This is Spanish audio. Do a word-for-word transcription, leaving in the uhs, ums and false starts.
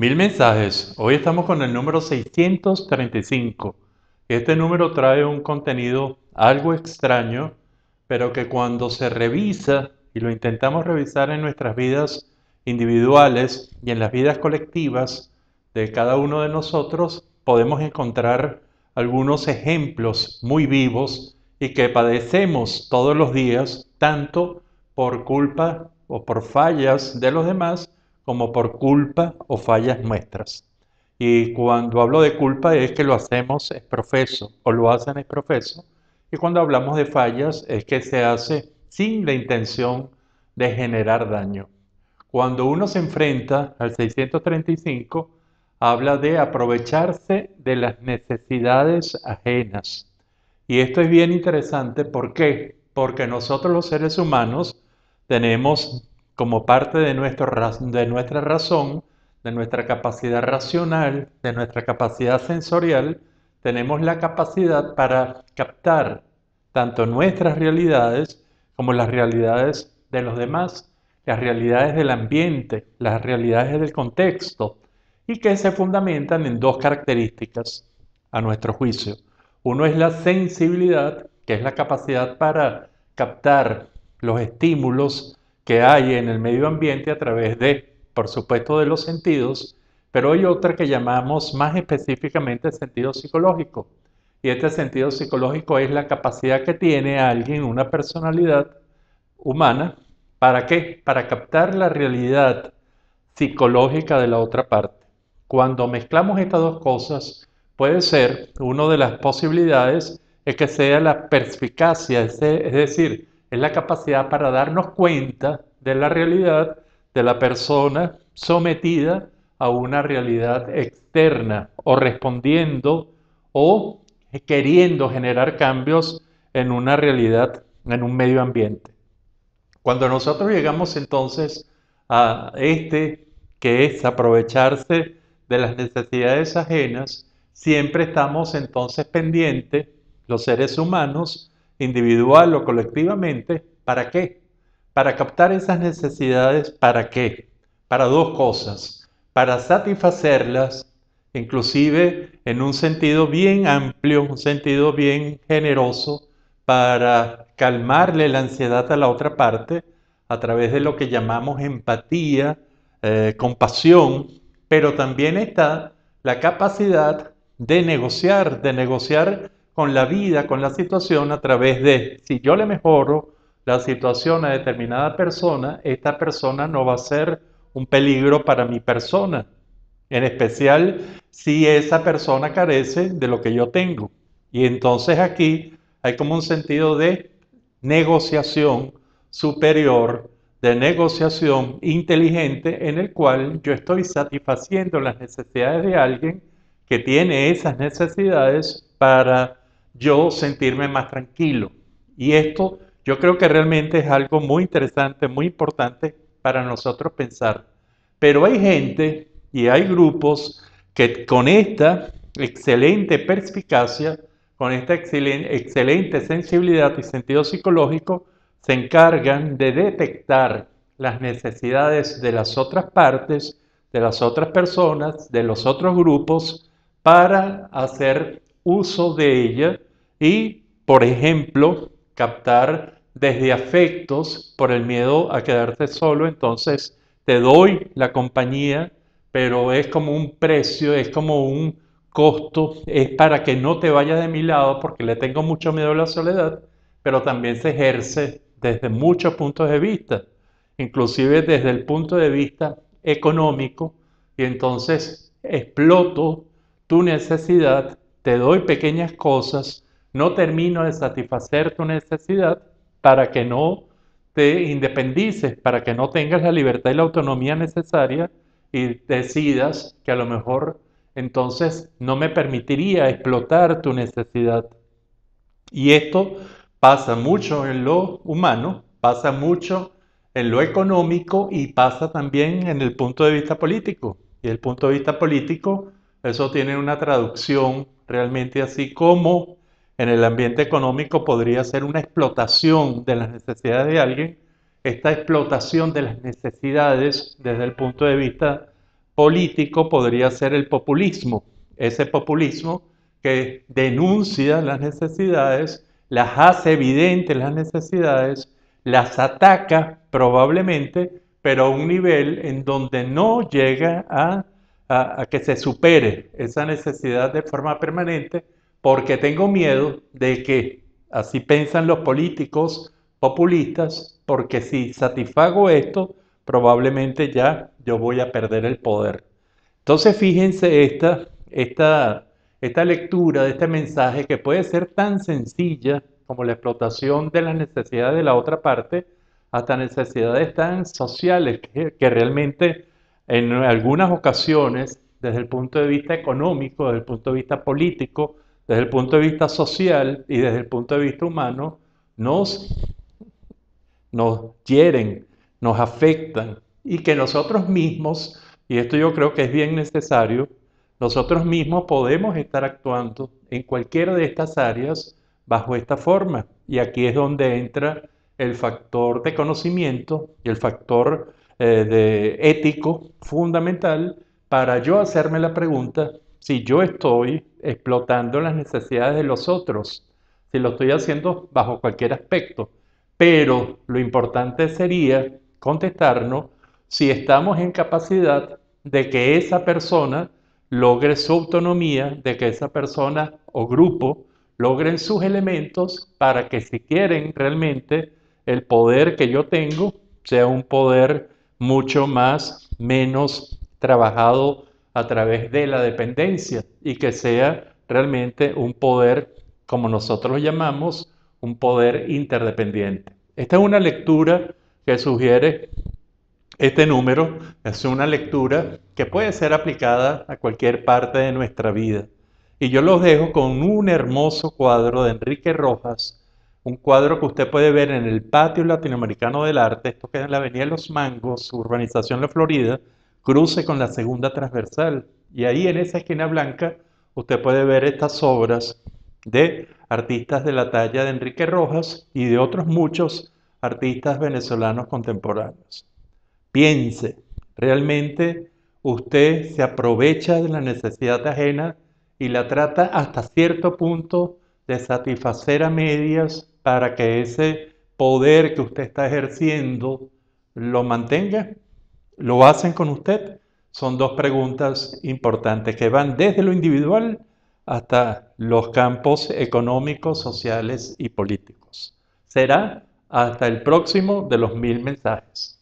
Mil Mensajes, hoy estamos con el número seiscientos treinta y cinco. Este número trae un contenido algo extraño, pero que cuando se revisa y lo intentamos revisar en nuestras vidas individuales y en las vidas colectivas de cada uno de nosotros, podemos encontrar algunos ejemplos muy vivos y que padecemos todos los días, tanto por culpa o por fallas de los demás, como por culpa o fallas nuestras. Y cuando hablo de culpa es que lo hacemos ex profeso o lo hacen ex profeso. Y cuando hablamos de fallas es que se hace sin la intención de generar daño. Cuando uno se enfrenta al seiscientos treinta y cinco, habla de aprovecharse de las necesidades ajenas. Y esto es bien interesante. ¿Por qué? Porque nosotros los seres humanos tenemos como parte de, nuestro, de nuestra razón, de nuestra capacidad racional, de nuestra capacidad sensorial, tenemos la capacidad para captar tanto nuestras realidades como las realidades de los demás, las realidades del ambiente, las realidades del contexto, y que se fundamentan en dos características a nuestro juicio. Uno es la sensibilidad, que es la capacidad para captar los estímulos que hay en el medio ambiente a través de, por supuesto, de los sentidos, pero hay otra que llamamos más específicamente sentido psicológico. Y este sentido psicológico es la capacidad que tiene alguien, una personalidad humana, ¿para qué? Para captar la realidad psicológica de la otra parte. Cuando mezclamos estas dos cosas, puede ser, una de las posibilidades es que sea la perspicacia, es decir, es la capacidad para darnos cuenta de la realidad de la persona sometida a una realidad externa o respondiendo o queriendo generar cambios en una realidad, en un medio ambiente. Cuando nosotros llegamos entonces a este que es aprovecharse de las necesidades ajenas, siempre estamos entonces pendientes los seres humanos individual o colectivamente, ¿para qué? Para captar esas necesidades, ¿para qué? Para dos cosas, para satisfacerlas, inclusive en un sentido bien amplio, un sentido bien generoso, para calmarle la ansiedad a la otra parte, a través de lo que llamamos empatía, eh, compasión, pero también está la capacidad de negociar, de negociar con la vida, con la situación, a través de, si yo le mejoro la situación a determinada persona, esta persona no va a ser un peligro para mi persona, en especial si esa persona carece de lo que yo tengo. Y entonces aquí hay como un sentido de negociación superior, de negociación inteligente, en el cual yo estoy satisfaciendo las necesidades de alguien que tiene esas necesidades para yo sentirme más tranquilo. Y esto yo creo que realmente es algo muy interesante, muy importante para nosotros pensar. Pero hay gente y hay grupos que con esta excelente perspicacia, con esta excelente sensibilidad y sentido psicológico, se encargan de detectar las necesidades de las otras partes, de las otras personas, de los otros grupos, para hacer uso de ella y, por ejemplo, captar desde afectos por el miedo a quedarte solo. Entonces te doy la compañía, pero es como un precio, es como un costo, es para que no te vayas de mi lado porque le tengo mucho miedo a la soledad, pero también se ejerce desde muchos puntos de vista, inclusive desde el punto de vista económico, y entonces exploto tu necesidad. Te doy pequeñas cosas, no termino de satisfacer tu necesidad para que no te independices, para que no tengas la libertad y la autonomía necesaria y decidas que a lo mejor entonces no me permitiría explotar tu necesidad. Y esto pasa mucho en lo humano, pasa mucho en lo económico y pasa también en el punto de vista político. Y el punto de vista político, eso tiene una traducción realmente así como en el ambiente económico podría ser una explotación de las necesidades de alguien. Esta explotación de las necesidades desde el punto de vista político podría ser el populismo, ese populismo que denuncia las necesidades, las hace evidentes las necesidades, las ataca probablemente, pero a un nivel en donde no llega a, a, a que se supere esa necesidad de forma permanente, porque tengo miedo de que, así piensan los políticos populistas, porque si satisfago esto, probablemente ya yo voy a perder el poder. Entonces fíjense esta, esta, esta lectura de este mensaje, que puede ser tan sencilla como la explotación de las necesidades de la otra parte, hasta necesidades tan sociales que, que realmente en algunas ocasiones, desde el punto de vista económico, desde el punto de vista político, desde el punto de vista social y desde el punto de vista humano, nos, nos hieren, nos afectan, y que nosotros mismos, y esto yo creo que es bien necesario, nosotros mismos podemos estar actuando en cualquiera de estas áreas bajo esta forma. Y aquí es donde entra el factor de conocimiento y el factor eh, de ético fundamental para yo hacerme la pregunta si yo estoy explotando las necesidades de los otros, si lo estoy haciendo bajo cualquier aspecto. Pero lo importante sería contestarnos si estamos en capacidad de que esa persona logre su autonomía, de que esa persona o grupo logren sus elementos para que, si quieren realmente el poder que yo tengo, sea un poder mucho más menos trabajado a través de la dependencia, y que sea realmente un poder, como nosotros lo llamamos, un poder interdependiente. Esta es una lectura que sugiere este número, es una lectura que puede ser aplicada a cualquier parte de nuestra vida. Y yo los dejo con un hermoso cuadro de Enrique Rojas, un cuadro que usted puede ver en el Patio Latinoamericano del Arte, esto queda en la Avenida Los Mangos, urbanización La Florida, cruce con la segunda transversal. Y ahí en esa esquina blanca usted puede ver estas obras de artistas de la talla de Enrique Rojas y de otros muchos artistas venezolanos contemporáneos. Piense, realmente usted se aprovecha de la necesidad ajena y la trata hasta cierto punto de satisfacer a medias para que ese poder que usted está ejerciendo lo mantenga. ¿Lo hacen con usted? Son dos preguntas importantes que van desde lo individual hasta los campos económicos, sociales y políticos. Será hasta el próximo de los Mil Mensajes.